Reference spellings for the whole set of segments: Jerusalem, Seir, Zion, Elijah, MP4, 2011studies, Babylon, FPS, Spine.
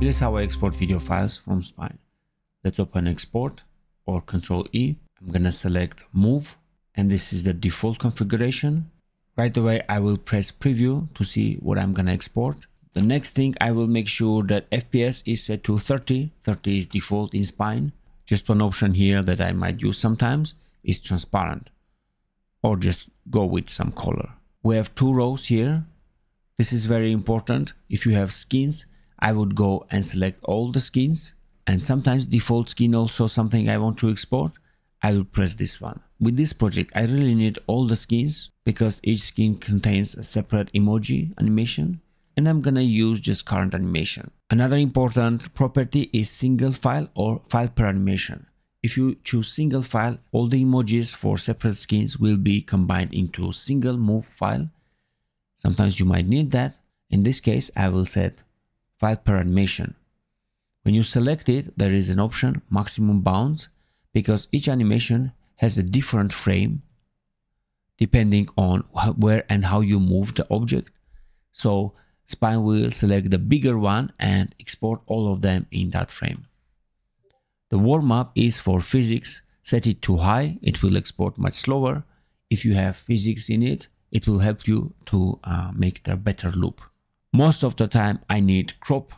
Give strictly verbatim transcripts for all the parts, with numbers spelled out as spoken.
Here's how I export video files from Spine. Let's open export or Control E. I'm gonna select move, and this is the default configuration. Right away, I will press preview to see what I'm gonna export. The next thing, I will make sure that F P S is set to thirty. thirty is default in Spine. Just one option here that I might use sometimes is transparent, or just go with some color. We have two rows here. This is very important. If you have skins, I would go and select all the skins, and sometimes default skin also something I want to export. I will press this one. With this project, I really need all the skins because each skin contains a separate emoji animation, and I'm gonna use just current animation. Another important property is single file or file per animation. If you choose single file, all the emojis for separate skins will be combined into a single move file. Sometimes you might need that. In this case, I will set file per animation. When you select it, there is an option maximum bounds, because each animation has a different frame depending on where and how you move the object. So Spine will select the bigger one and export all of them in that frame. The warm-up is for physics. Set it to high, it will export much slower. If you have physics in it, it will help you to uh, make the better loop. Most of the time I need crop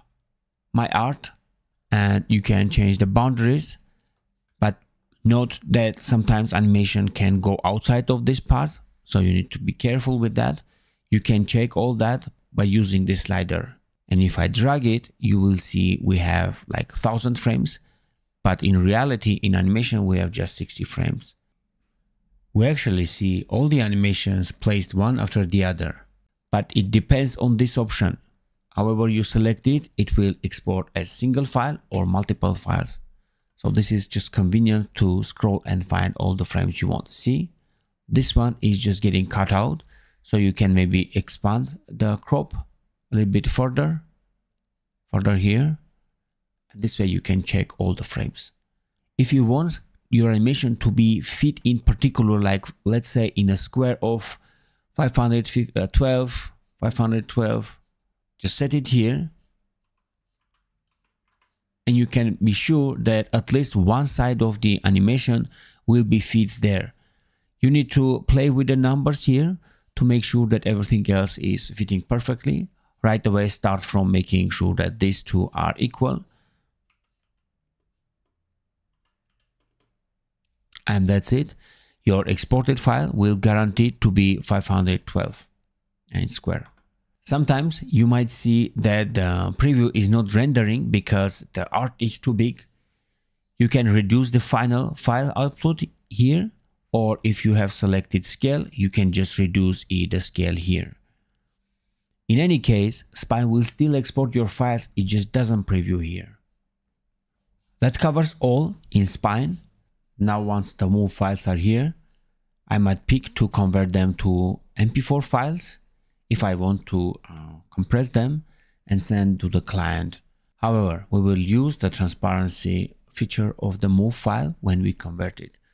my art, and you can change the boundaries, but note that sometimes animation can go outside of this part, so you need to be careful with that. You can check all that by using this slider. And if I drag it, you will see we have like one thousand frames, but in reality, in animation, we have just sixty frames. We actually see all the animations placed one after the other, but it depends on this option. However you select it, it will export as single file or multiple files. So this is just convenient to scroll and find all the frames you want. See, this one is just getting cut out. So you can maybe expand the crop a little bit further, further here. This way you can check all the frames. If you want your animation to be fit in particular, like let's say in a square of five hundred twelve, five hundred twelve, just set it here. And you can be sure that at least one side of the animation will be fit there. You need to play with the numbers here to make sure that everything else is fitting perfectly. Right away, start from making sure that these two are equal. And that's it. Your exported file will guarantee to be five hundred twelve and square. Sometimes you might see that the preview is not rendering because the art is too big. You can reduce the final file output here, or if you have selected scale, you can just reduce the scale here. In any case, Spine will still export your files, it just doesn't preview here. That covers all in Spine. Now once the move files are here, I might pick to convert them to M P four files if I want to uh, compress them and send to the client. However, we will use the transparency feature of the move file when we convert it.